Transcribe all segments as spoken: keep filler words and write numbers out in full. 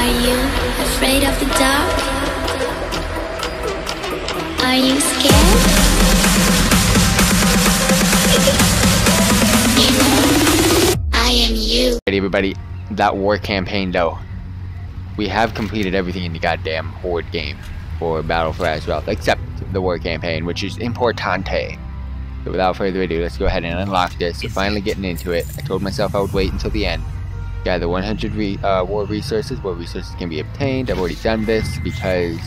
Are you afraid of the dark? Are you scared? I am you. Hey everybody, that war campaign though. We have completed everything in the goddamn Horde game for Battle for Azeroth, except the war campaign, which is importante. So without further ado, let's go ahead and unlock this. We're finally getting into it. I told myself I would wait until the end. Gather one hundred re uh, war resources, where resources can be obtained. I've already done this because,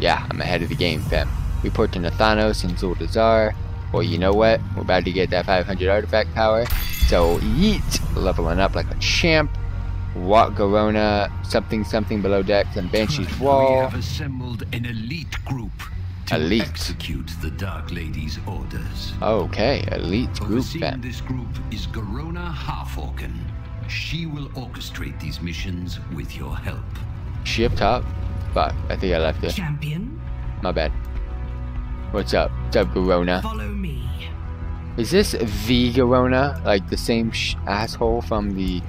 yeah, I'm ahead of the game, fam. We port to Nathanos and Zuldazar. Well, you know what? We're about to get that five hundred artifact power. So, yeet! Leveling up like a champ. What Garona, something something below decks, and Banshee's Wall. We have assembled an elite group to elite. execute the Dark Lady's orders. Okay, elite group, fam. This group is Garona Halfoken. She will orchestrate these missions with your help. She up top? Fuck, I think I left it. Champion? My bad. What's up? What's up, Garona? Follow me. Is this the Garona? Like the same sh asshole from the...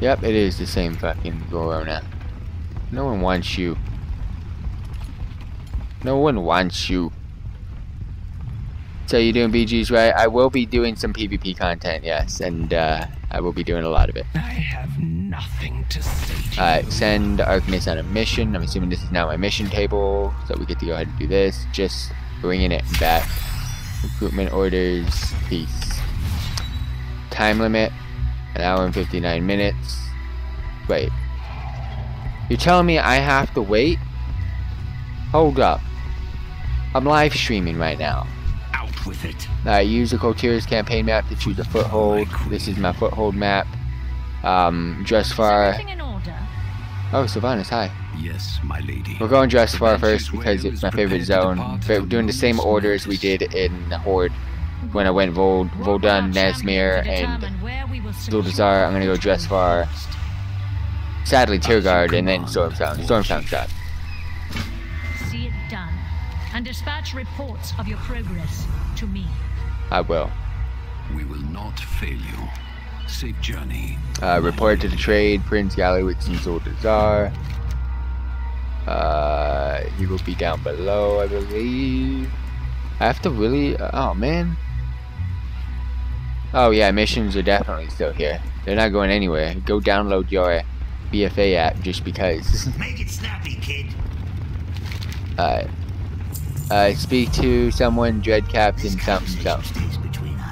Yep, it is the same fucking Garona. No one wants you. No one wants you. So you doing B Gs, right? I will be doing some PvP content, yes, and uh, I will be doing a lot of it. I have nothing to say to Alright, you. Send Arcanist on a mission. I'm assuming this is now my mission table, so we get to go ahead and do this. Just bringing it back. Recruitment orders, peace. Time limit. An hour and fifty-nine minutes. Wait. You're telling me I have to wait? Hold up. I'm live streaming right now. Out with it. Alright, use the Kul Tiras campaign map to choose a foothold. This is my foothold map. Um, Dressfar. Oh, Sylvanas, hi. Yes, my lady. We're going Dressfar first because it's my favorite zone. We're doing the same order as we did in Horde. When I went Vol Vol'dun, Nazmir, and Zuldazar, I'm gonna go Dressfar. Sadly, Tiragarde, and then Stormtown. Stormtown shot. See it done, and dispatch reports of your progress to me. I will. We will not fail you. Safe journey. Uh, report to the trade, Prince Gallowitz and Zuldazar. Uh, he will be down below, I believe. I have to really. Oh man. Oh yeah, missions are definitely still here. They're not going anywhere. Go download your B F A app just because. Make it snappy, kid. Alright. Uh, speak to someone, Dredd Captain, something, something.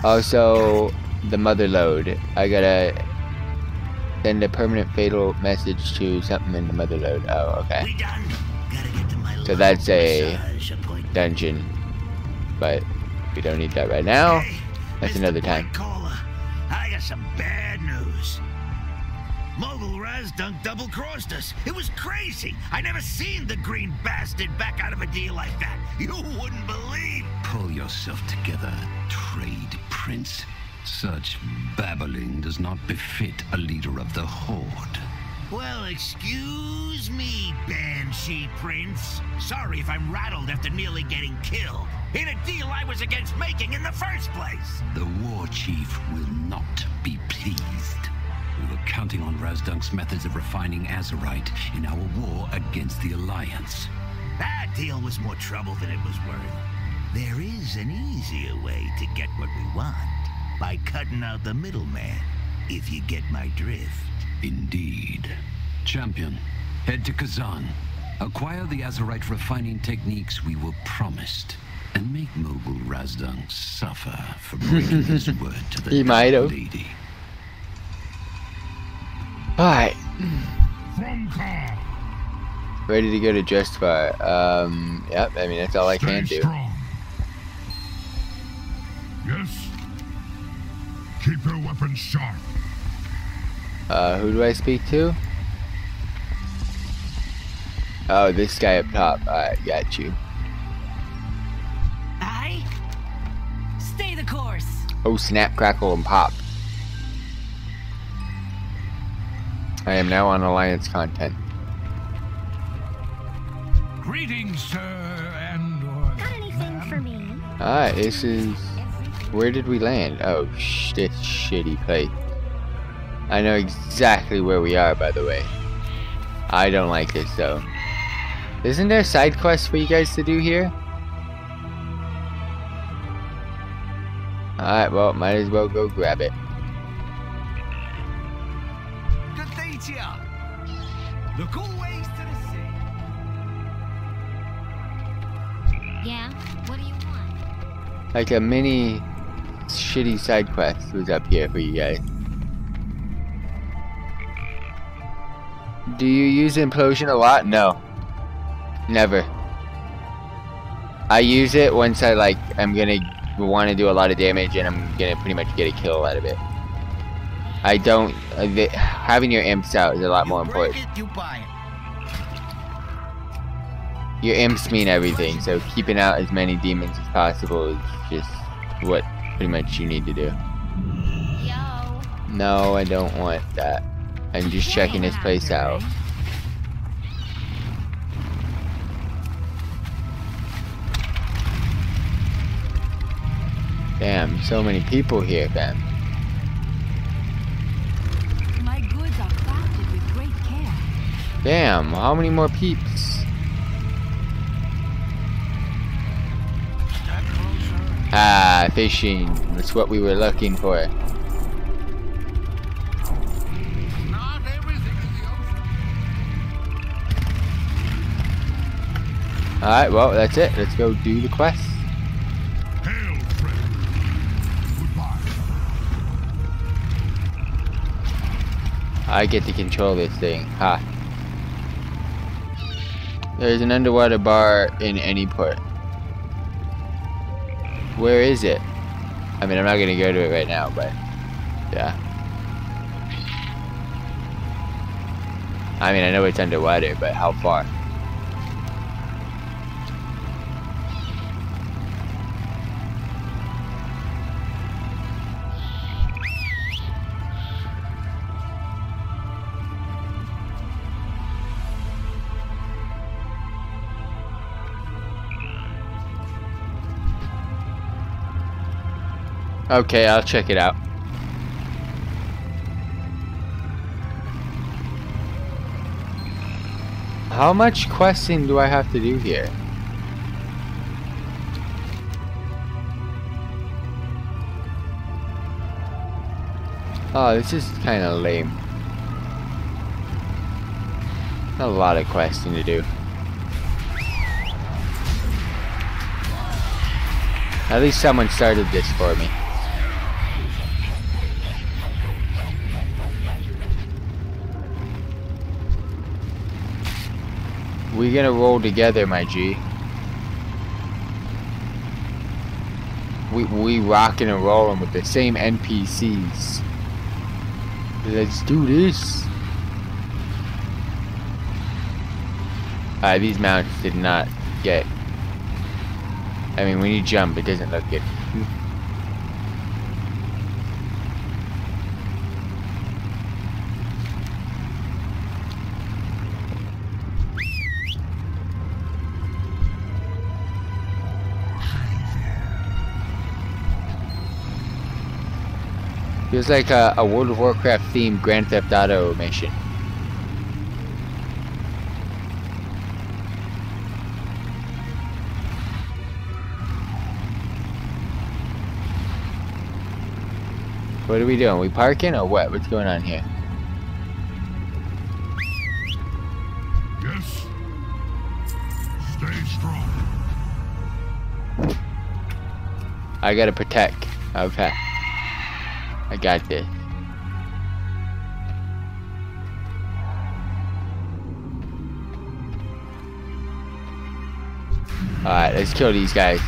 Also, the Motherlode. I gotta send a permanent fatal message to something in the Motherlode. Oh, okay. We done. Gotta get to my so that's a dungeon. But we don't need that right now. That's hey, another time. Cola, I got some bad news. Mogul Razdunk double-crossed us. It was crazy. I never seen the green bastard back out of a deal like that. You wouldn't believe. Pull yourself together, trade prince. Such babbling does not befit a leader of the Horde. Well, excuse me, Banshee Prince. Sorry if I'm rattled after nearly getting killed in a deal I was against making in the first place. The war chief will not be pleased. We were counting on Razdunk's methods of refining Azerite in our war against the Alliance. That deal was more trouble than it was worth. There is an easier way to get what we want. By cutting out the middleman, if you get my drift. Indeed. Champion, head to Kezan. Acquire the Azerite refining techniques we were promised. And make Mogul Razdunk suffer for breaking his word to the Dark Lady. Alright. Ready to go to Dressfar. Um, yep, I mean, that's all Stay I can strong. do. Yes. Keep your weapons sharp. Uh, who do I speak to? Oh, this guy up top. Alright, got you. I stay the course. Oh, snap, crackle, and pop. I am now on Alliance content. Greetings, sir, and or got anything for me? Alright, this is where did we land? Oh, sh this shitty place. I know exactly where we are, by the way. I don't like this though. Isn't there side quests for you guys to do here? Alright, well, might as well go grab it. Good day to ya. Look always to the sea. Yeah, what do you want? Like a mini shitty side quest was up here for you guys. Do you use implosion a lot? No. Never. I use it once I like I'm gonna want to do a lot of damage and I'm gonna pretty much get a kill out of it. I don't uh, the, having your imps out is a lot more important. Your imps mean everything, so keeping out as many demons as possible is just what pretty much you need to do. Yo. No, I don't want that. I'm just checking this place out. Damn, so many people here, Ben. My goods are crafted with great care. Damn, how many more peeps? Ah, fishing. That's what we were looking for. Alright, well, that's it. Let's go do the quest. I get to control this thing. Ha. There's an underwater bar in any port. Where is it? I mean, I'm not gonna go to it right now, but yeah. I mean, I know it's underwater, but how far? Okay, I'll check it out. How much questing do I have to do here? Oh, this is kind of lame. A lot of questing to do. At least someone started this for me. We're gonna roll together, my G. We we rockin' and rollin' with the same N P Cs. Let's do this. Alright, these mounts did not get. I mean, when you jump, it doesn't look good. Feels like a, a World of Warcraft themed Grand Theft Auto mission. What are we doing? We parking or what? What's going on here? Yes. Stay strong. I gotta protect. Okay. I got this. Alright, let's kill these guys.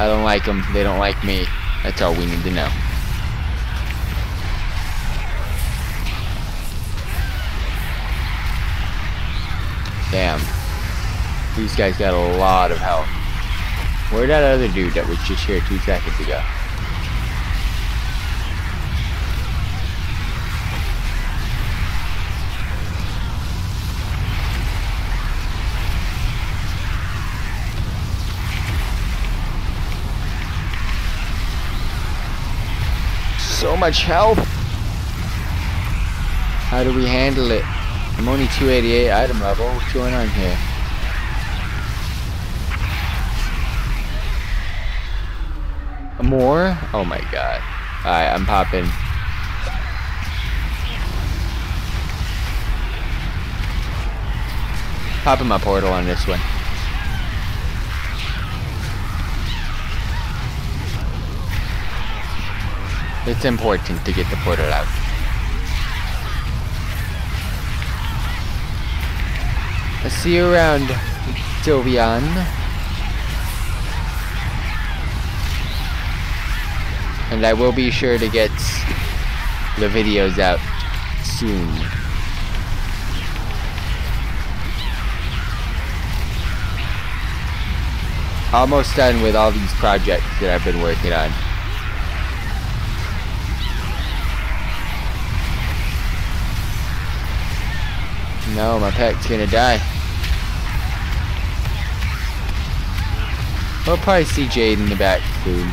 I don't like them. They don't like me. That's all we need to know. Damn. These guys got a lot of health. Where'd that other dude that was just here two seconds ago? So much health. How do we handle it? I'm only two eighty-eight item level. What's going on here? More? Oh my god. Alright, I'm popping. Popping my portal on this one. It's important to get the portal out. I'll see you around, Dovian. And I will be sure to get the videos out soon. Almost done with all these projects that I've been working on. No, my pet's gonna die. We'll probably see Jade in the back soon.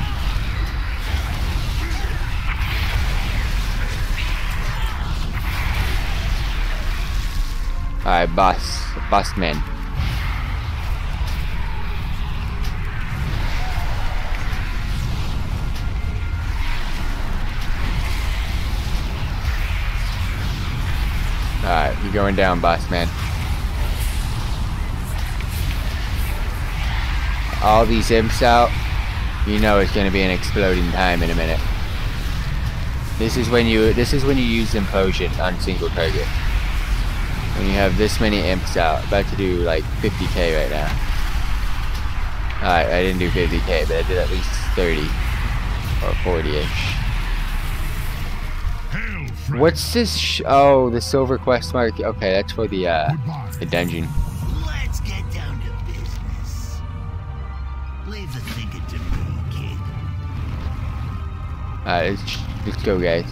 Alright, boss. Boss man. Alright, you're going down, boss man. All these imps out, you know it's gonna be an exploding time in a minute. This is when you this is when you use implosion on single target. When you have this many imps out. About to do like fifty K right now. Alright, I didn't do fifty K, but I did at least thirty or forty-ish. What's this? Sh oh, the silver quest mark. Okay, that's for the uh, the dungeon. Let's get down to business. Leave the thinking to me, kid. Alright, let's, let's go, guys.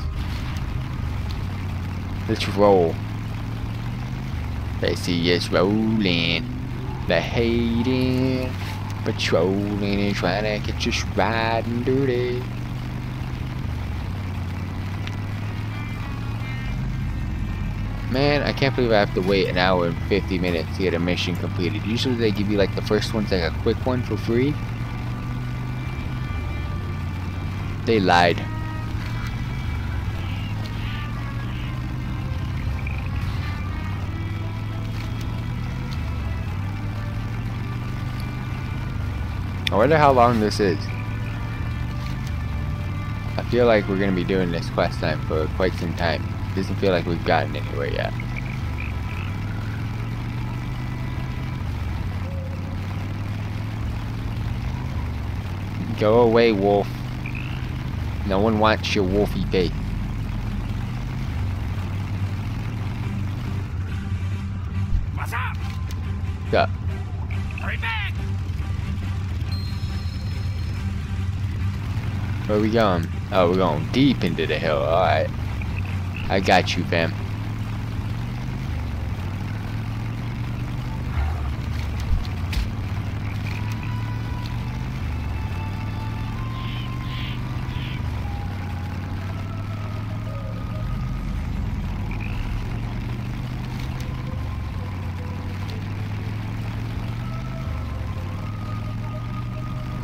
Let's roll. They see us rolling, they're hating, patrolling and trying to get us riding dirty. Man, I can't believe I have to wait an hour and fifty minutes to get a mission completed. Usually they give you like the first one's like a quick one for free. They lied. I wonder how long this is. I feel like we're going to be doing this quest time for quite some time. It doesn't feel like we've gotten anywhere yet. Go away, wolf. No one wants your wolfy bait. What's up? What's up? Hurry back! Where are we going? Oh, we're going deep into the hill. Alright. I got you, fam.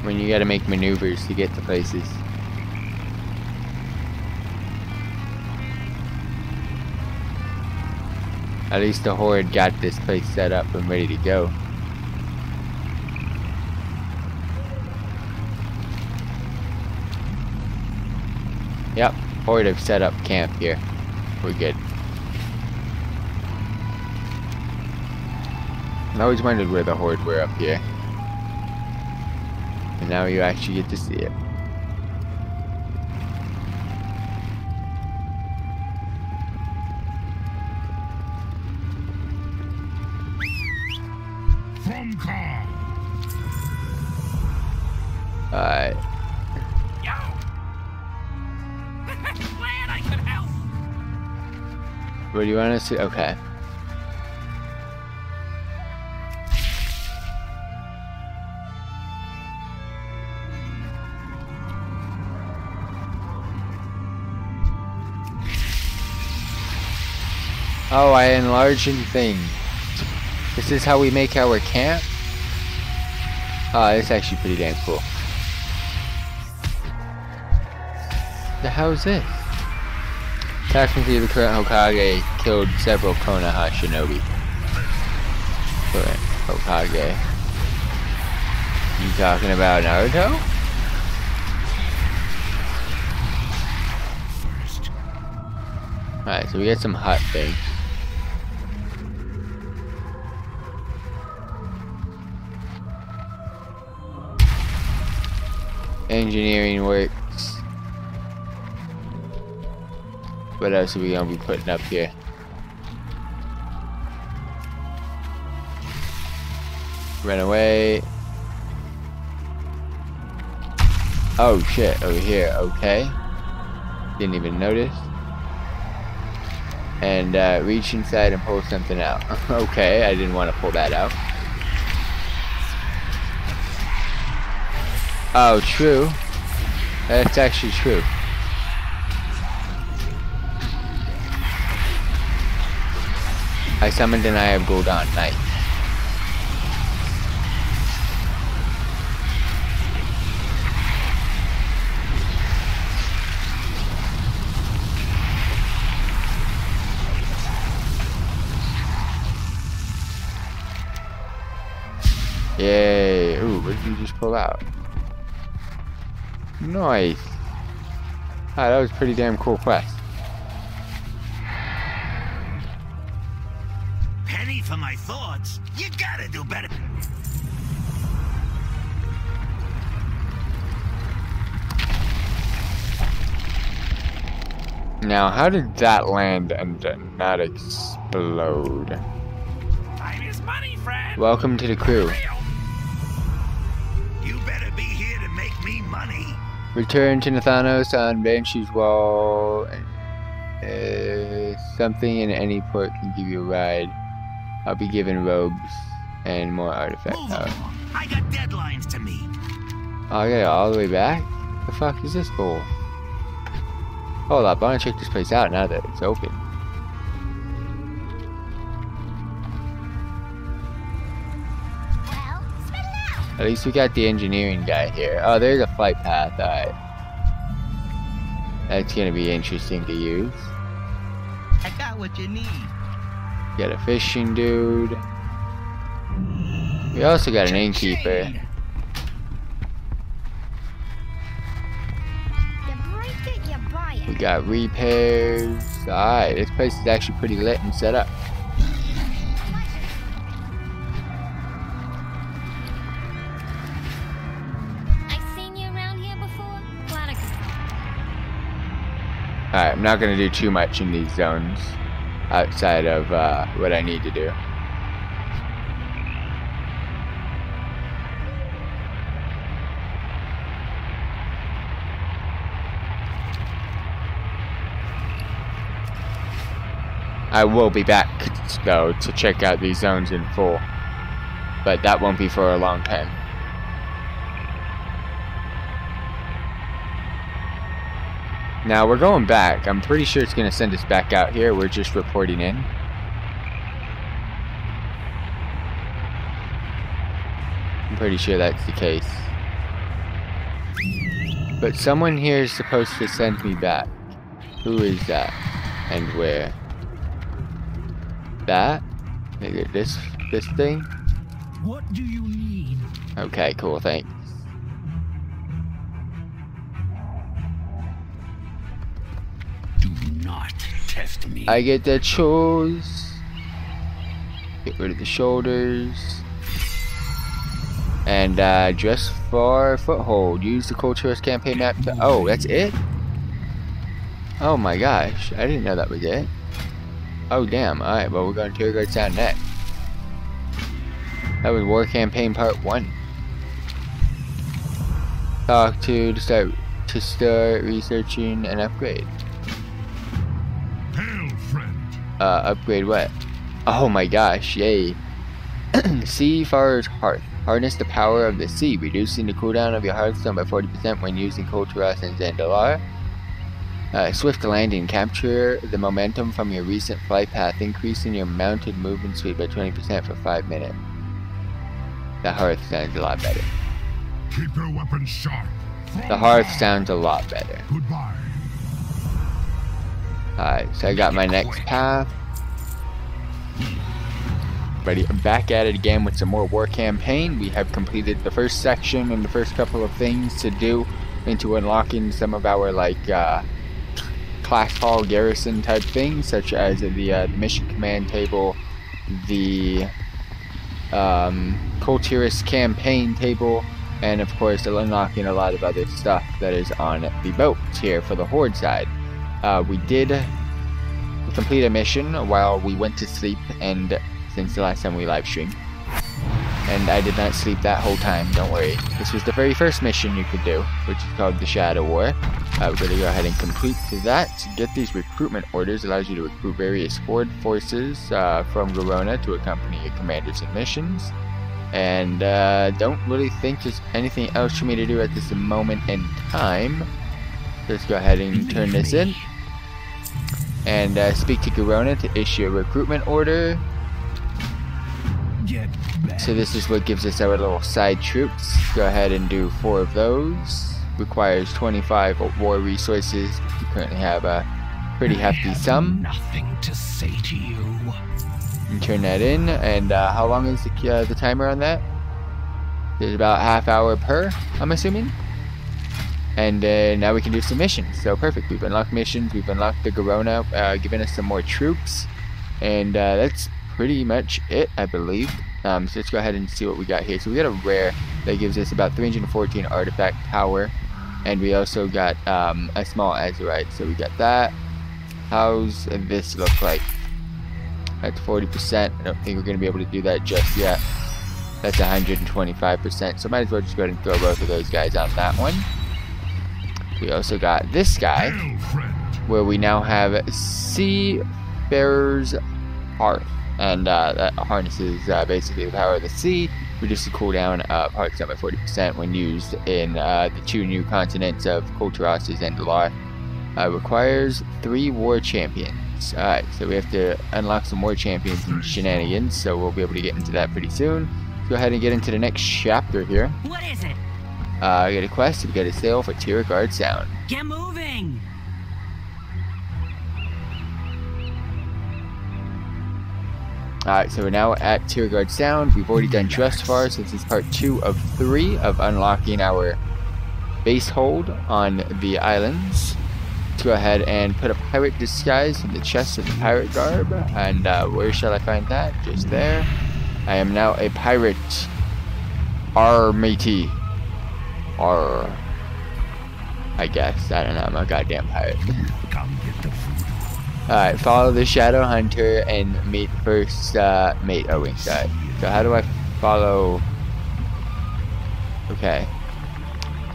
When you gotta make maneuvers to get to places. At least the Horde got this place set up and ready to go. Yep, Horde have set up camp here. We're good. I always wondered where the Horde were up here. And now you actually get to see it. Alright. Yo! Glad I could help! What do you want to see? Okay. Oh, I enlarging thing. This is how we make our camp? Ah, oh, it's actually pretty damn cool. The hell's this? Technically, the current Hokage killed several Konoha shinobi. Current Hokage. You talking about Naruto? Alright, so we got some hot thing. Engineering works. What else are we gonna be putting up here? Run away. Oh shit, over here, okay. Didn't even notice. And uh, reach inside and pull something out. Okay, I didn't want to pull that out. Oh, true. That's actually true. I summoned an Eye of Gul'dan Knight. Yay! Ooh, what did you just pull out? Nice! Ah, that was a pretty damn cool quest. Penny for my thoughts! You gotta do better! Now, how did that land and not explode? Time is money, friend! Welcome to the crew. Return to Nathanos on Banshee's Wall. Uh, something in any port can give you a ride. I'll be given robes and more artifacts. Oh. I got deadlines to meet. Oh, I got it all the way back? The fuck is this for? Hold up, I want to check this place out now that it's open. At least we got the engineering guy here. Oh, there's a flight path. Alright. That's gonna be interesting to use. I got what you need. Got a fishing dude. We also got an innkeeper. We got repairs. Alright, this place is actually pretty lit and set up. Alright, I'm not gonna do too much in these zones outside of uh, what I need to do. I will be back though to check out these zones in full, but that won't be for a long time. Now we're going back. I'm pretty sure it's going to send us back out here. We're just reporting in. I'm pretty sure that's the case. But someone here is supposed to send me back. Who is that? And where? That? This, this thing? What do you need? Okay, cool, thanks. Test me. I get the chores. Get rid of the shoulders. And uh, dress for foothold. Use the Kul Tiras campaign map to. Oh, that's it? Oh my gosh. I didn't know that was it. Oh, damn. Alright, well, we're going to Tiragarde Sound next. That was War Campaign Part one. Talk to to start, to start researching and upgrade. Uh, upgrade what? Oh my gosh, yay. Seafarer's Hearth. Harness the power of the sea, reducing the cooldown of your hearthstone by forty percent when using Kul Tiras and Zandalar. Uh, swift landing. Capture the momentum from your recent flight path, increasing your mounted movement speed by twenty percent for five minutes. The hearth sounds a lot better. Keep your weapons sharp. The hearth sounds a lot better. Goodbye. Alright, so I got my next path. Ready, I'm back at it again with some more war campaign. We have completed the first section and the first couple of things to do into unlocking some of our like uh, class hall garrison type things, such as the, uh, the mission command table, the um, Kul Tiras campaign table, and of course unlocking a lot of other stuff that is on the boat here for the Horde side. Uh, we did complete a mission while we went to sleep, and since the last time we live streamed, and I did not sleep that whole time, don't worry. This was the very first mission you could do, which is called the Shadow War. Uh, we're going to go ahead and complete that. Get these recruitment orders. Allows you to recruit various Horde forces uh, from Garona to accompany your commanders in missions. And uh, don't really think there's anything else for me to do at this moment in time. Let's go ahead and turn this in. And uh, speak to Garona to issue a recruitment order. Get back. So this is what gives us our little side troops. Go ahead and do four of those. Requires twenty-five war resources. You currently have a pretty hefty sum. Nothing to say to you. And turn that in. And uh, how long is the, uh, the timer on that? There's about half hour per, I'm assuming. And uh, now we can do some missions. So perfect. We've unlocked missions. We've unlocked the Garona, uh, giving us some more troops. And uh, that's pretty much it, I believe. Um, so let's go ahead and see what we got here. So we got a rare that gives us about three hundred fourteen artifact power. And we also got um, a small Azerite. So we got that. How's this look like? That's forty percent. I don't think we're going to be able to do that just yet. That's one hundred twenty-five percent. So might as well just go ahead and throw both of those guys on that one. We also got this guy, where we now have Seafarer's Hearth, and uh, that harnesses uh, basically the power of the sea, reduces the cooldown of Hearth Stone by forty percent when used in uh, the two new continents of Kul Tiras and Zandala. Uh, requires three war champions. Alright, so we have to unlock some war champions and shenanigans, so we'll be able to get into that pretty soon. Let's go ahead and get into the next chapter here. What is it? Uh, I got a quest. We got a sale for Tiragarde Sound. Get moving. Alright, so we're now at Tiragarde Sound. We've already done Dressfar, so this is part two of three of unlocking our base hold on the islands. Let's go ahead and put a pirate disguise in the chest of the pirate garb. And uh, where shall I find that? Just there. I am now a pirate. Arr, matey. Or, I guess, I don't know, I'm a goddamn pirate. Alright, follow the shadow hunter and meet first uh, mate. Oh wait, sorry. So how do I follow? Okay,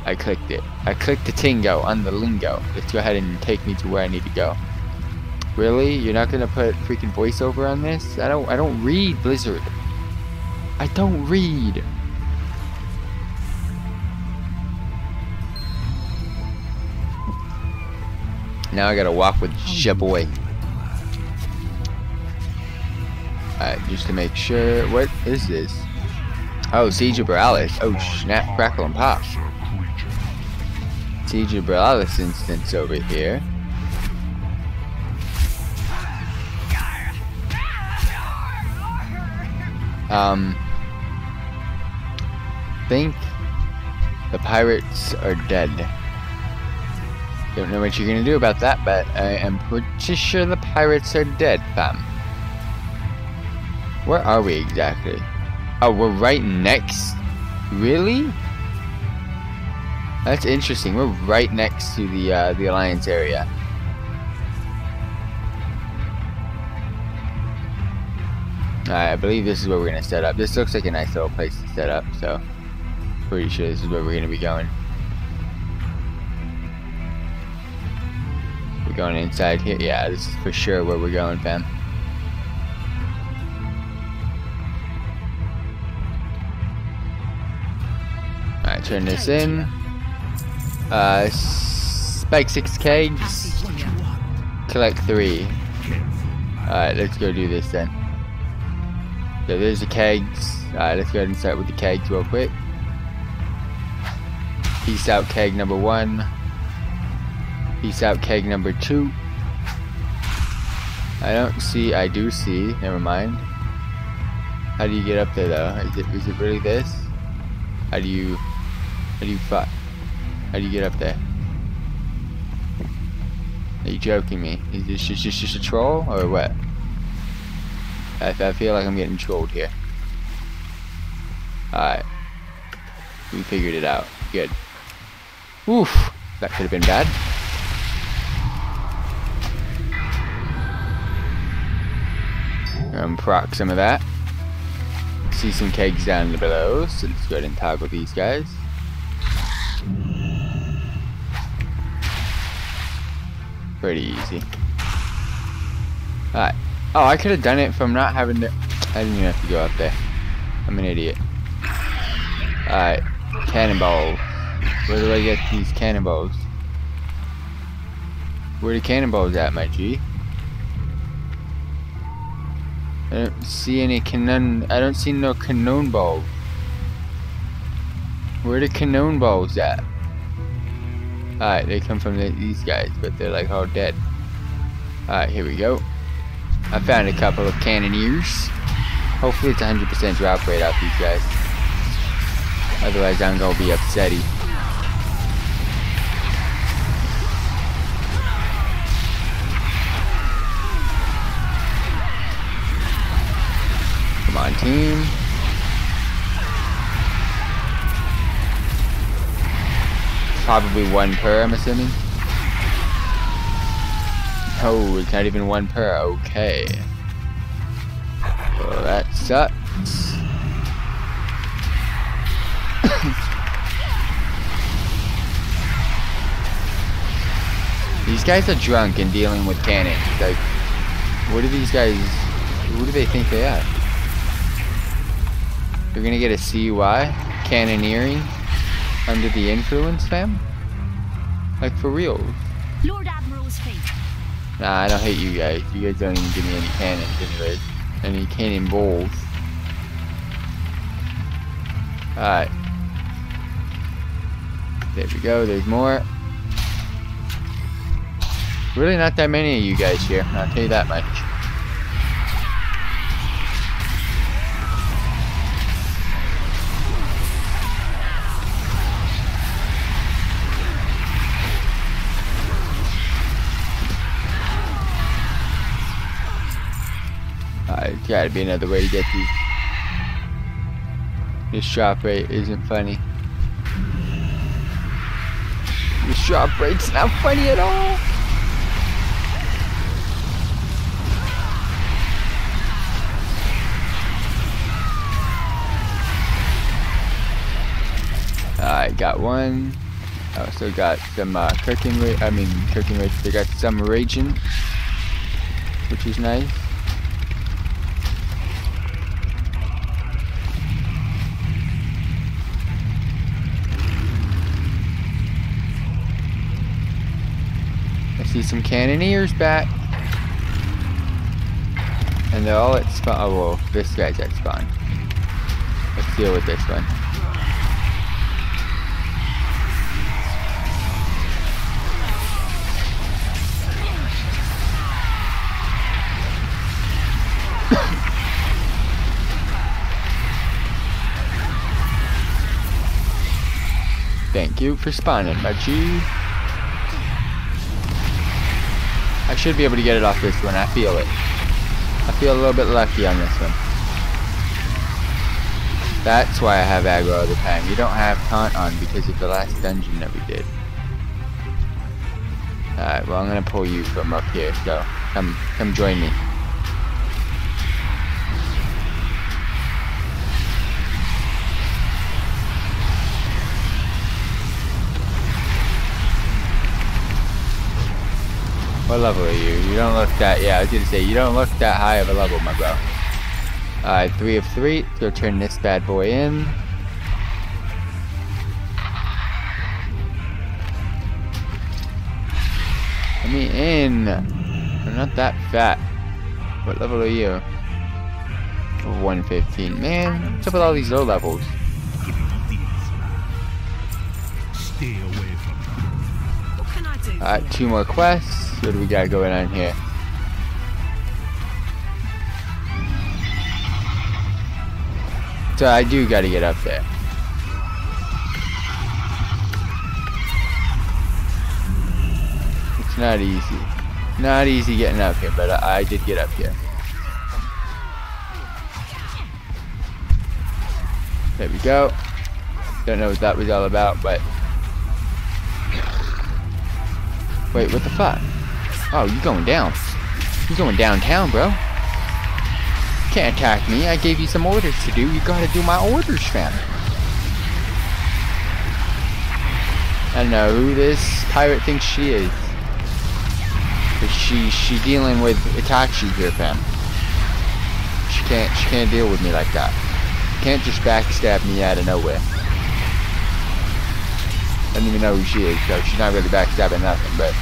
I clicked it. I clicked the tingo on the lingo. Let's go ahead and take me to where I need to go. Really? You're not gonna put freaking voiceover on this? I don't. I don't read, Blizzard. I don't read. Now I gotta walk with ya boy. Alright, just to make sure. What is this? Oh, Siege of Boralus. Oh, snap, crackle, and pop. Siege of Boralus instance over here. Um. Think the pirates are dead. Don't know what you're gonna do about that, but I am pretty sure the pirates are dead, fam. Where are we exactly? Oh, we're right next. Really? That's interesting. We're right next to the uh, the Alliance area. Alright, I believe this is where we're gonna set up. This looks like a nice little place to set up, so pretty sure this is where we're gonna be going. We're going inside here. Yeah, this is for sure where we're going, fam. Alright, turn this in. Uh, Make six caves. Collect three. Alright, let's go do this then. So there's the kegs. Alright, let's go ahead and start with the kegs real quick. Peace out keg number one. Peace out keg number two. I don't see, I do see, never mind. How do you get up there though? Is it, is it really this? How do you, how do you fuck? How do you get up there? Are you joking me? Is this just, just, just a troll or what? I, I feel like I'm getting trolled here. Alright. We figured it out. Good. Oof. That could have been bad. Um, proc some of that. See some kegs down below, so let's go ahead and toggle these guys. Pretty easy. Alright. Oh, I could have done it from not having to... I didn't even have to go up there. I'm an idiot. Alright. Cannonballs. Where do I get these cannonballs? Where are the cannonballs at, my G? I don't see any cannon... I don't see no cannon balls. Where are the cannon balls at? Alright, they come from the, these guys, but they're like all dead. Alright, here we go. I found a couple of cannoneers. Hopefully it's one hundred percent drop rate out these guys. Otherwise I'm gonna be upsetty. Come on team. Probably one per, I'm assuming. No, it's not even one per. Okay. Well, that sucks. These guys are drunk and dealing with cannons. Like, what do these guys... Who do they think they are? They're gonna get a C U I? Cannoneering? Under the influence, fam? Like, for real. Lord Admiral's fate. Nah, I don't hate you guys. You guys don't even give me any cannons, anyways. Any cannon balls. Alright. There we go, there's more. Really not that many of you guys here, I'll tell you that much. There's gotta be another way to get these. This drop rate isn't funny. This drop rate's not funny at all. Alright, got one. I also got some uh, cooking rate. I mean, cooking rate. They got some raging, which is nice. See some cannoneers back, and they're all at spawn. Oh well, this guy's at spawn. Let's deal with this one. Thank you for spawning, my G. I should be able to get it off this one, I feel it. I feel a little bit lucky on this one. That's why I have aggro all the time. You don't have taunt on because of the last dungeon that we did. Alright, well I'm gonna pull you from up here, so come come join me. What level are you? You don't look that, yeah, I was gonna say, you don't look that high of a level, my bro. Alright, three of three. Let's go turn this bad boy in. me in. I'm not that fat. What level are you? one fifteen. Man, what's up with all these low levels? Alright, two more quests. What do we got going on here? So I do gotta get up there. It's not easy. Not easy getting up here, but I, I did get up here. There we go. Don't know what that was all about, but... Wait, what the fuck? Oh, you going down. You going downtown, bro. You can't attack me. I gave you some orders to do. You gotta do my orders, fam. I don't know who this pirate thinks she is. But she, she dealing with Itachi here, fam. She can't, she can't deal with me like that. Can't just backstab me out of nowhere. I don't even know who she is, so she's not really backstabbing nothing, but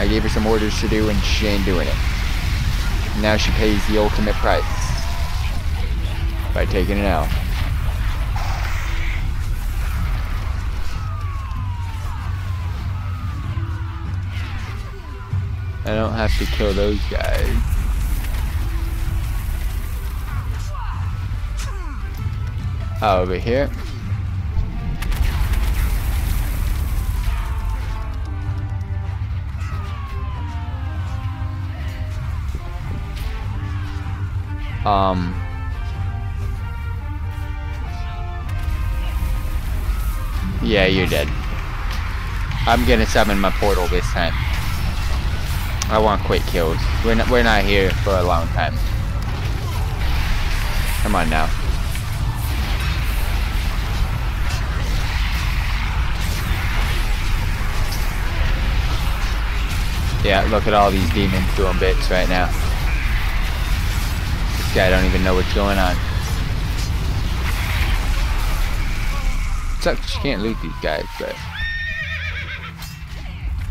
I gave her some orders to do and she ain't doing it. And now she pays the ultimate price by taking it out. I don't have to kill those guys. Oh, over here. Um. Yeah, you're dead. I'm gonna summon my portal this time. I want quick kills. We're not, we're not here for a long time. Come on now. Yeah, look at all these demons doing bits right now. This guy don't even know what's going on. Sucks you can't loot these guys, but...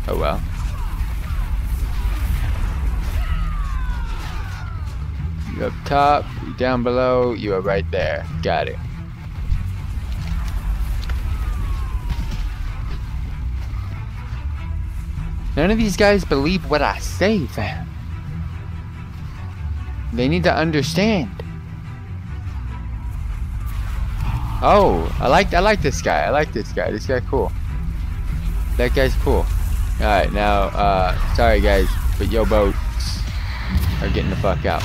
Oh well. You up top, you down below, you are right there. Got it. None of these guys believe what I say, fam. They need to understand. Oh, I like I like this guy. I like this guy. This guy cool. That guy's cool. Alright, now, uh, sorry guys, but your boats are getting the fuck out.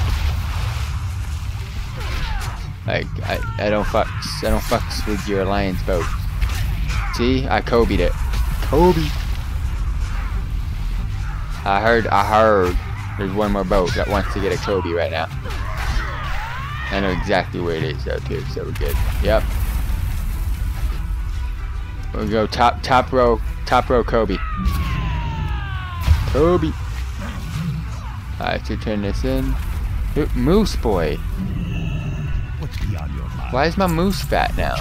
Like, I, I don't fucks, I don't fucks with your alliance boat. See, I Kobe'd it. Kobe. I heard, I heard there's one more boat that wants to get a Kobe right now. I know exactly where it is though too, so we're good. Yep. We'll go top, top row, top row Kobe. Kobe. Alright, so turn this in. Moose boy. Why is my moose fat now?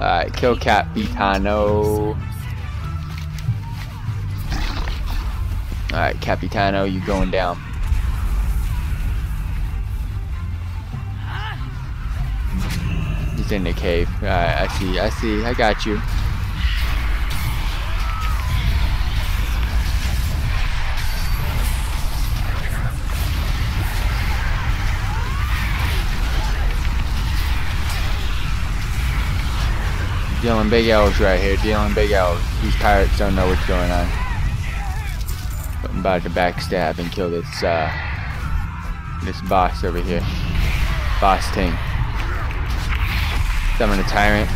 Alright, kill Cat Bitano. Alright, Capitano, you going down. He's in the cave. Alright, I see, I see, I got you. Dealing big elves right here, dealing big elves. These pirates don't know what's going on. I'm about to backstab and kill this uh, this boss over here. Boss Ting. Summon a tyrant.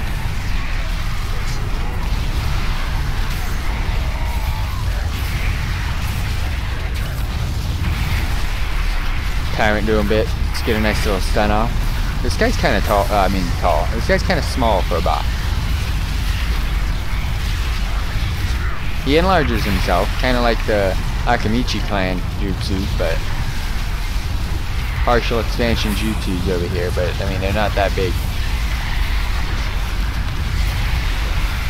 Tyrant doing bit. Let's get a nice little stun off. This guy's kind of tall. Uh, I mean, tall. This guy's kind of small for a boss. He enlarges himself, kind of like the Akamichi clan jutsu, but partial expansion jutsus over here, but I mean they're not that big.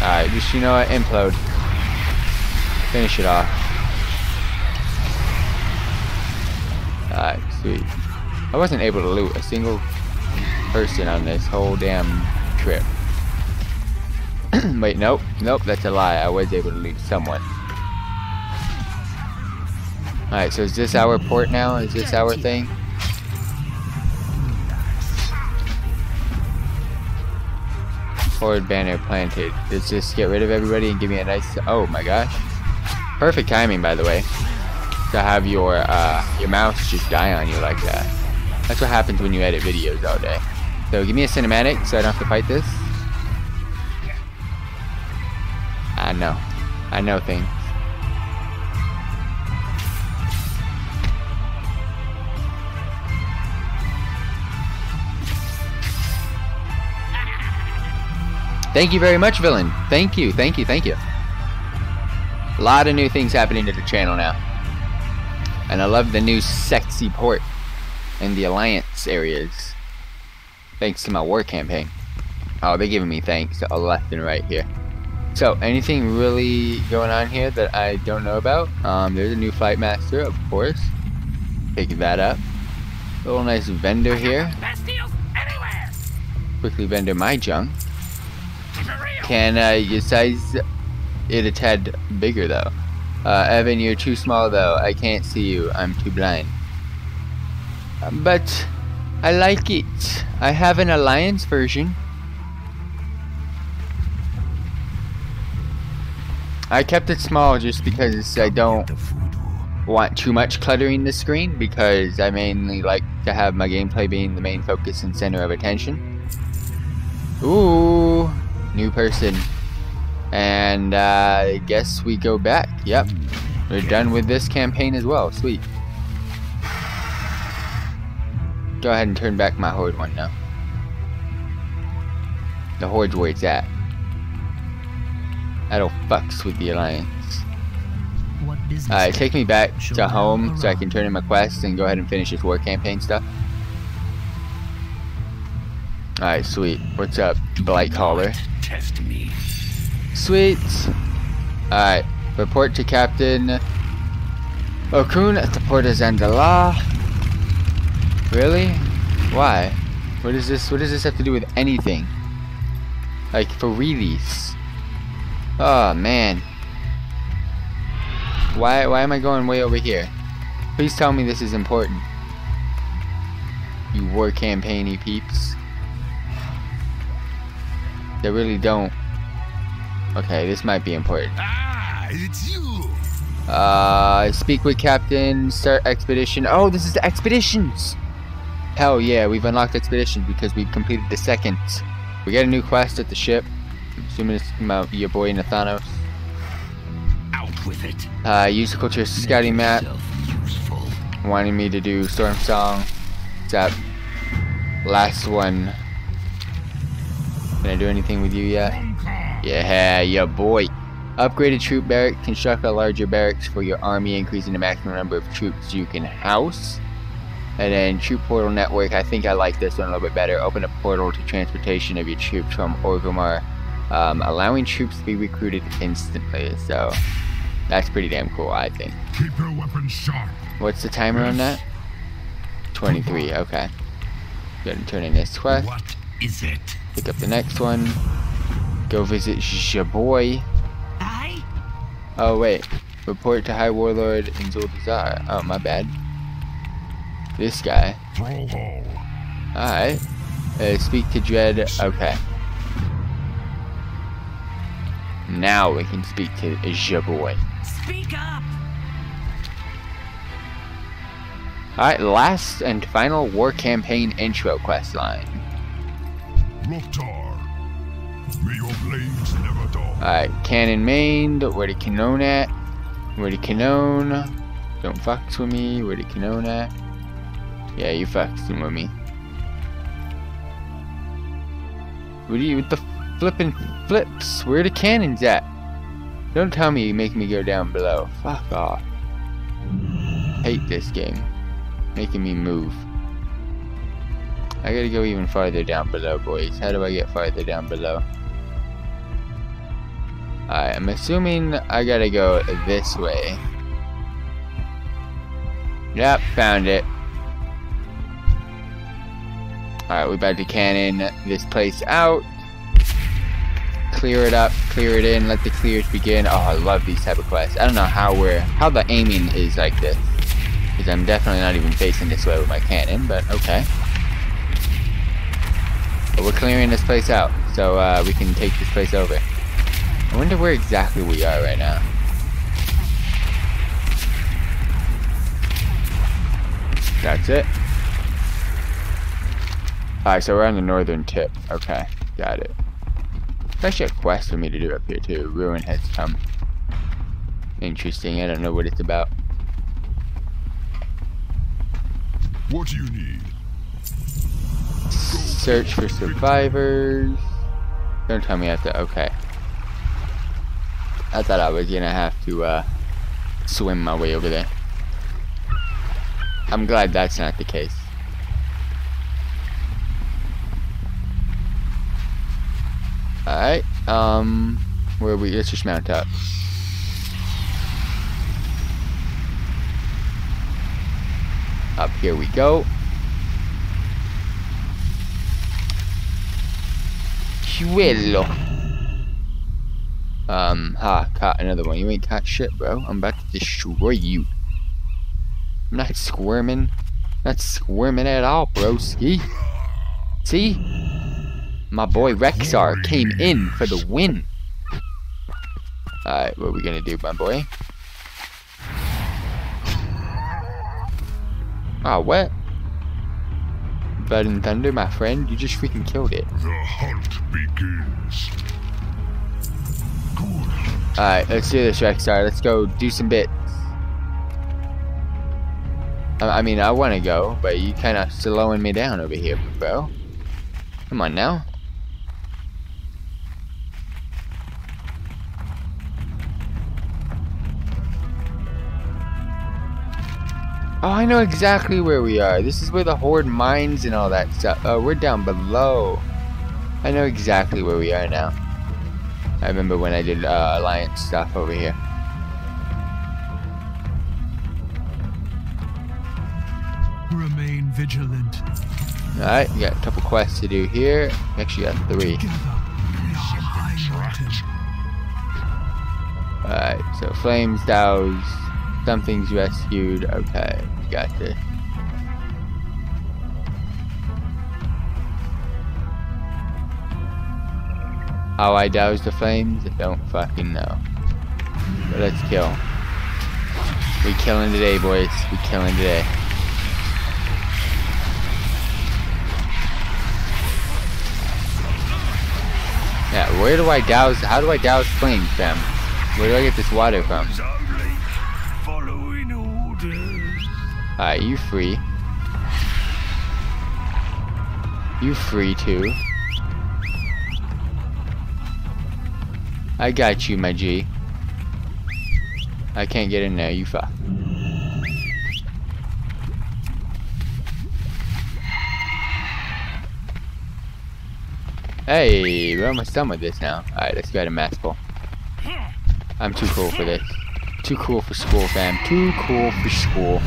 Alright, just you know what, implode. Finish it off. Sweet. I wasn't able to loot a single person on this whole damn trip. Wait, nope. Nope, that's a lie. I was able to loot someone. Alright, so is this our port now? Is this our thing? Horde banner planted. Let's just get rid of everybody and give me a nice... Oh my gosh. Perfect timing, by the way, to have your uh, your mouse just die on you like that. That's what happens when you edit videos all day. So give me a cinematic so I don't have to fight this. I know. I know things. Thank you very much, villain. Thank you, thank you, thank you. A lot of new things happening to the channel now. And I love the new sexy port and the alliance areas. Thanks to my war campaign. Oh, they're giving me thanks to left and right here. So, anything really going on here that I don't know about? Um, there's a new flight master, of course. Picking that up. A little nice vendor here. Quickly vendor my junk. Can I uh, size it a tad bigger though? Uh, Evan, you're too small though. I can't see you. I'm too blind. Um, but I like it. I have an alliance version. I kept it small just because I don't want too much cluttering the screen, because I mainly like to have my gameplay being the main focus and center of attention. Ooh. New person, and uh, I guess we go back. Yep, we're done with this campaign as well. Sweet. Go ahead and turn back my horde one now. The horde's where it's at. That'll fucks with the alliance. Alright, take me back to home so I can turn in my quests and go ahead and finish this war campaign stuff. Alright, sweet. What's up, Blightcaller? Test me. Sweet. Alright. Report to Captain Okun at the Port of Zandala. Really? Why? What is this? What does this have to do with anything? Like, for release. Oh man. Why why am I going way over here? Please tell me this is important. You war campaigny peeps. They really don't. Okay, this might be important. Ah, it's you. Uh, speak with Captain. Start expedition. Oh, this is the expeditions. Hell yeah, we've unlocked expeditions because we've completed the second. We got a new quest at the ship. I'm assuming it's my, your boy Nathanos. Out with it. Uh, use the culture scouting map. Wanting me to do Storm Song. That last one. Can I do anything with you yet? Yeah, yeah, boy. Upgrade a troop barrack. Construct a larger barracks for your army, increasing the maximum number of troops you can house. And then troop portal network. I think I like this one a little bit better. Open a portal to transportation of your troops from Orgrimmar, um, allowing troops to be recruited instantly. So that's pretty damn cool, I think. Keep your weapons sharp. What's the timer yes. on that? twenty-three. Okay. Go ahead and turn in this quest. What is it? Pick up the next one. Go visit your boy. I? Oh wait. Report to High Warlord in Zuldazar. Oh, my bad. This guy. Alright. Uh, speak to Dredd. Okay. Now we can speak to your boy. Speak up. Alright, last and final war campaign intro quest line. Alright, cannon mained. Where the cannon at? Where the cannon? Don't fucks with me. Where the cannon at? Yeah, you fucks with me. What do you with the flippin' flips? Where the cannons at? Don't tell me you make me go down below. Fuck off. Hate this game. Making me move. I gotta go even farther down below, boys. How do I get farther down below? Alright, I'm assuming I gotta go this way. Yep, found it. Alright, we're about to cannon this place out. Clear it up, clear it in, let the clears begin. Oh, I love these type of quests. I don't know how we're, how the aiming is like this. Because I'm definitely not even facing this way with my cannon, but okay. But we're clearing this place out, so uh, we can take this place over. I wonder where exactly we are right now. That's it. Alright, so we're on the northern tip. Okay, got it. There's actually a quest for me to do up here too. Ruin has come. Interesting, I don't know what it's about. What do you need? Search for survivors. Don't tell me I have to, okay. I thought I was gonna have to uh, swim my way over there. I'm glad that's not the case. Alright, um, where are we? Let's just mount up. Up here we go. Chuelo. Um, ha, caught another one. You ain't caught shit, bro. I'm about to destroy you. I'm not squirming. Not squirming at all, broski. See? My boy Rexxar came in for the win. Alright, what are we gonna do, my boy? Ah, oh, what? Blood and Thunder, my friend, you just freaking killed it. The hunt begins. Alright, let's do this, Rexxar. Let's go do some bits. I mean, I want to go, but you kind of slowing me down over here, bro. Come on now. Oh, I know exactly where we are. This is where the Horde mines and all that stuff. Oh, we're down below. I know exactly where we are now. I remember when I did uh, Alliance stuff over here. Remain vigilant. Alright, we got a couple quests to do here. We actually got three. Alright, so flames doused, something's rescued. Okay, we got this. How I douse the flames? I don't fucking know. But let's kill. We killing today, boys. We killing today. Yeah, where do I douse? How do I douse flames, fam? Where do I get this water from? Alright, you free. You free too. I got you, my G. I can't get in there, you fuck. Hey, we're almost done with this now. Alright, let's go ahead and mass pull. I'm too cool for this. Too cool for school, fam. Too cool for school.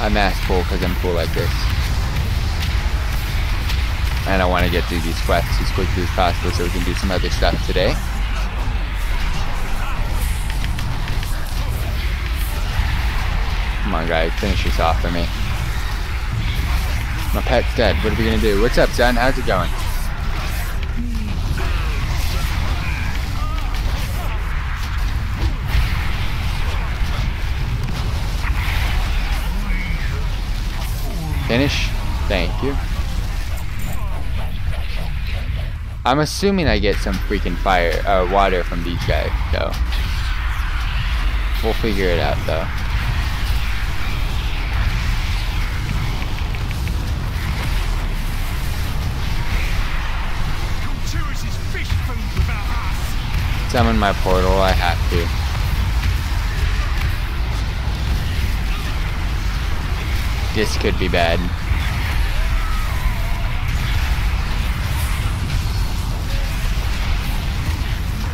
I mass pull because I'm cool like this. And I want to get through these quests as quickly as possible so we can do some other stuff today. Come on, guys. Finish this off for me. My pet's dead. What are we going to do? What's up, son? How's it going? Finish. Thank you. I'm assuming I get some freaking fire, uh, water from these guys, so we'll figure it out, though. Summon my portal. I have to. This could be bad.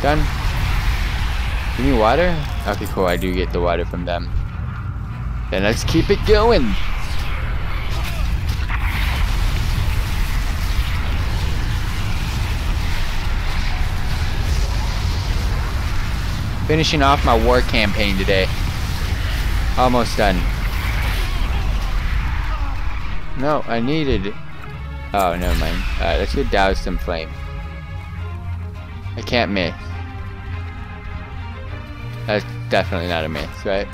Done. Give me water? Okay, cool. I do get the water from them. Then let's keep it going. Finishing off my war campaign today. Almost done. No, I needed... Oh, never mind. Alright, let's go douse some flame. I can't miss. That's definitely not a miss, right?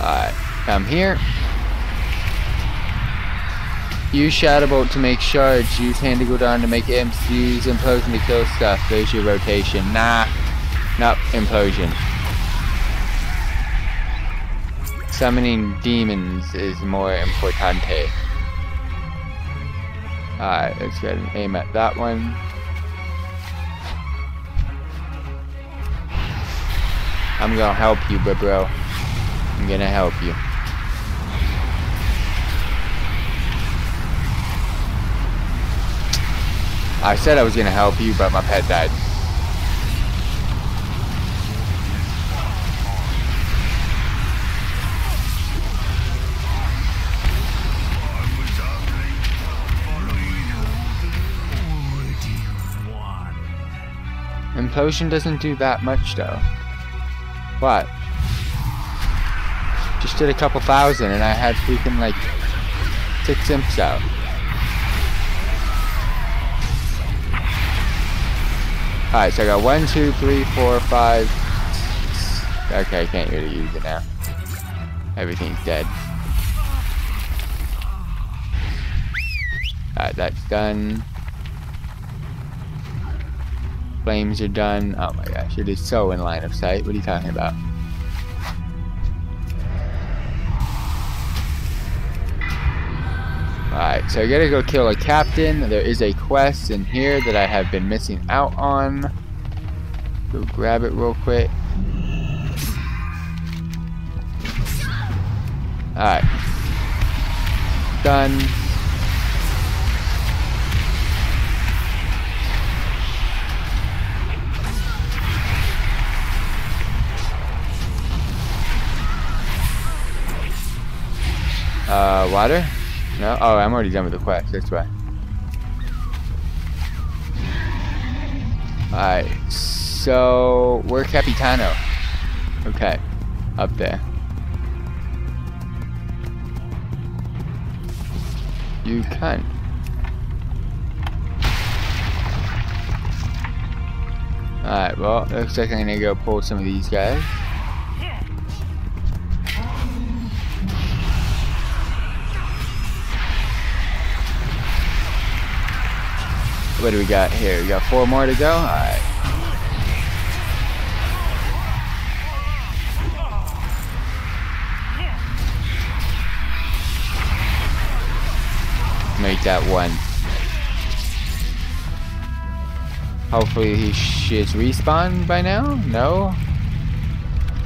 Alright, come here. Use Shadow Bolt to make shards. Use Hand to Gul'dan to make imps. Use Implosion to kill stuff. There's your rotation. Nah. Nope, Implosion. Summoning demons is more importante. Alright, let's go ahead and aim at that one. I'm gonna help you, bro, bro. I'm gonna help you. I said I was gonna help you, but my pet died. Implosion doesn't do that much though. What? Just did a couple thousand and I had freaking like six imps out. Alright, so I got one, two, three, four, five. Okay, I can't really use it now. Everything's dead. Alright, that's done. Flames are done. Oh my gosh, it is so in line of sight. What are you talking about? Alright, so I gotta go kill a captain. There is a quest in here that I have been missing out on. Go grab it real quick. Alright. Done. Uh, water? No? Oh, I'm already done with the quest, that's why. Alright, so... we're Capitano. Okay, up there. You can. Alright, well, looks like I'm gonna go pull some of these guys. What do we got here? We got four more to go? Alright. Make that one. Hopefully he should respawn by now? No?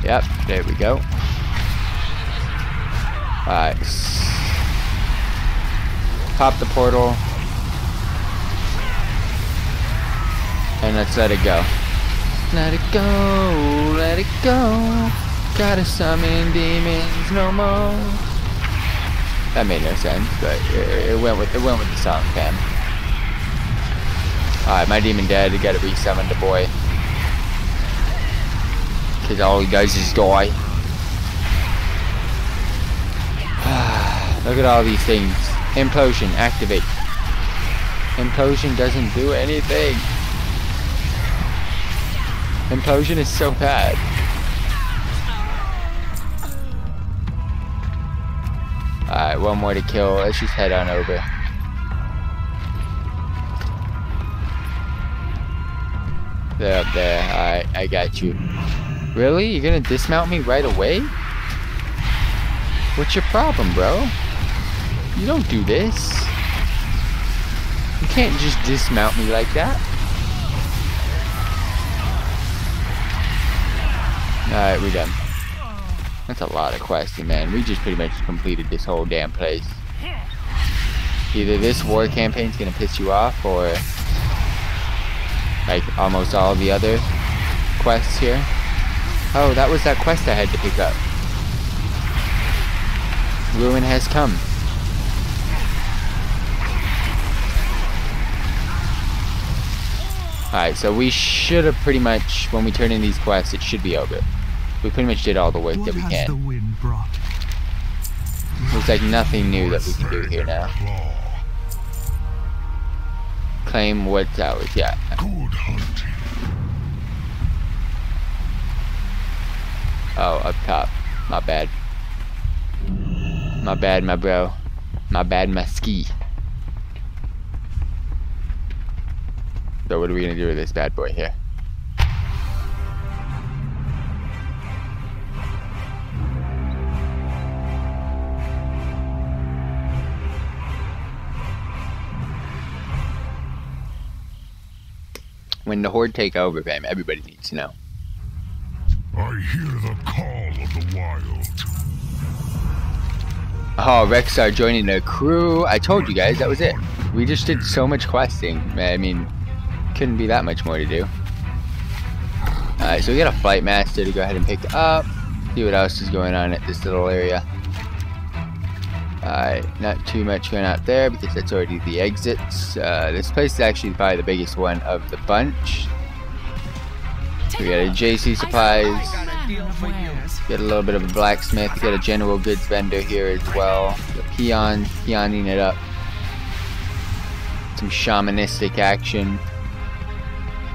Yep, there we go. Alright. Pop the portal. And let's let it go. Let it go, let it go. Gotta summon demons no more. That made no sense, but it went with it went with the song, fam. Alright, my demon dead. I gotta resummon the boy. Cause all he does is die. Look at all these things. Implosion, activate. Implosion doesn't do anything. Implosion is so bad. Alright, one more to kill. Let's just head on over. They're up there. Alright, I got you. Really? You're gonna dismount me right away? What's your problem, bro? You don't do this. You can't just dismount me like that. Alright, we're done. That's a lot of questing, man. We just pretty much completed this whole damn place. Either this war campaign's gonna piss you off, or... like, almost all the other quests here. Oh, that was that quest I had to pick up. Ruin has come. Alright, so we should have pretty much, when we turn in these quests, it should be over. We pretty much did all the work what that we can. The wind Looks like nothing new that we can do here now. Claim wood towers, yeah. Good hunting. Oh, up top. My bad. My bad, my bro. My bad, my ski. So what are we gonna do with this bad boy here? When the Horde take over, fam, everybody needs to know. I hear the call of the wild. Oh, Rexxar joining the crew. I told you guys, that was it. We just did so much questing. I mean, couldn't be that much more to do. Alright, so we got a flight master to go ahead and pick up. See what else is going on at this little area. Alright, not too much going out there because that's already the exits. Uh, this place is actually probably the biggest one of the bunch. We got a J C supplies. Got a little bit of a blacksmith. We got a general goods vendor here as well. The peon, peoning it up. Some shamanistic action.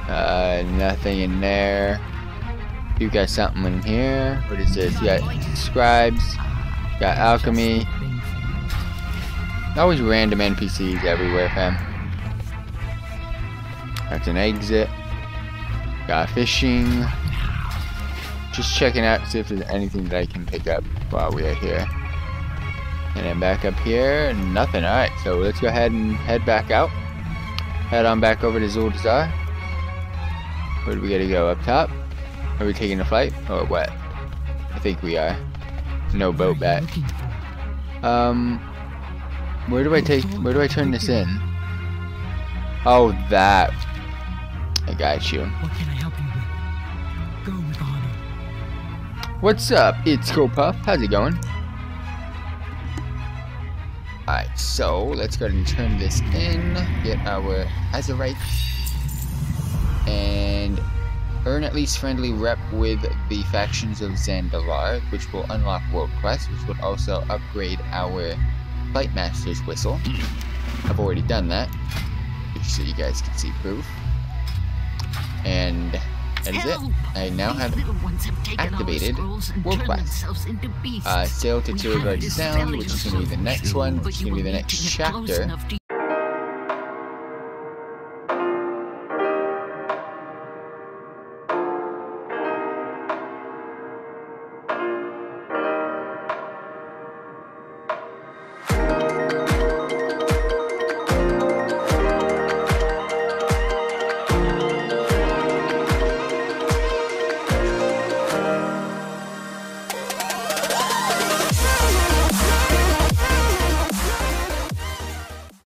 Uh, nothing in there. You got something in here. What is this? You got scribes. You got alchemy. Always random N P Cs everywhere, fam. That's an exit. Got fishing. Just checking out to see if there's anything that I can pick up while we are here. And then back up here, nothing. Alright, so let's go ahead and head back out. Head on back over to Zuldazar. Where do we gotta go? Up top? Are we taking a flight? Or what? I think we are. No boat back. Um, where do I take, where do I turn this in? Oh, that. I got you. What can I help you with? Go with honor. What's up? It's GoPuff. How's it going? Alright, so let's go ahead and turn this in. Get our Azerite. And earn at least friendly rep with the factions of Zandalar, which will unlock world quests, which will also upgrade our Flight Master's Whistle. I've already done that, just so you guys can see proof. And that is it. I now have activated World Quest. Uh, sail to Tiragarde Sound, which is going to be the next one, which is going to be the next chapter.